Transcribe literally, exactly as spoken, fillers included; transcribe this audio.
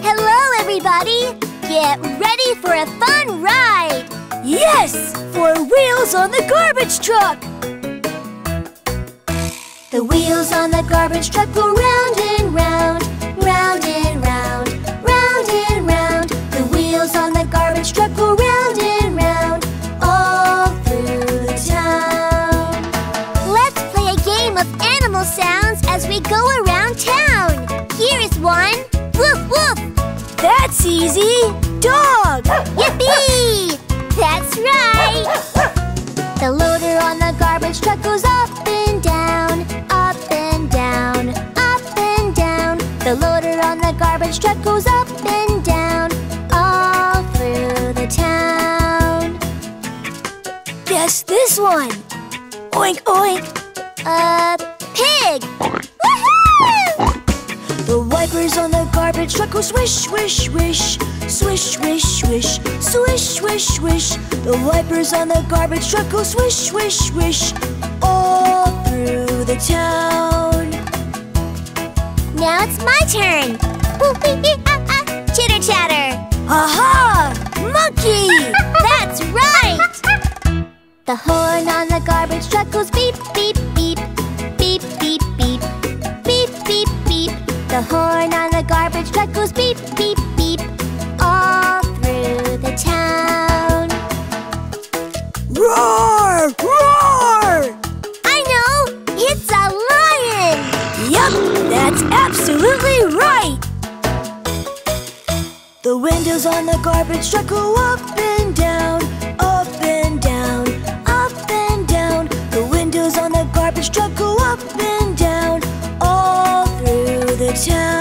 Hello, everybody! Get ready for a fun ride! Yes! For Wheels on the Garbage Truck! The wheels on the garbage truck go round and round, round and round, round and round. The wheels on the garbage truck go round and round, all through the town. Let's play a game of animal sounds as we go around town. Here is one. Woof, woof. That's easy. Dog. Yippee! That's right. The loader on the garbage truck goes up and down, up and down, up and down. The loader on the garbage truck goes up and down, all through the town. Guess this one. Oink, oink. A pig. Woohoo! The wipers on the garbage truck go swish, swish, swish. Swish, swish, swish. Swish, swish, swish. The wipers on the garbage truck go swish, swish, swish. All through the town. Now it's my turn. Chitter chatter. Aha! Monkey! That's right! The horn on the garbage truck goes beep, beep, beep. Beep, beep, beep. Beep, beep, beep. The horn on the garbage truck goes beep, beep, beep. All through the town. Roar! Roar! It's a lion! Yup, that's absolutely right! The windows on the garbage truck go up and down, up and down, up and down. The windows on the garbage truck go up and down, all through the town.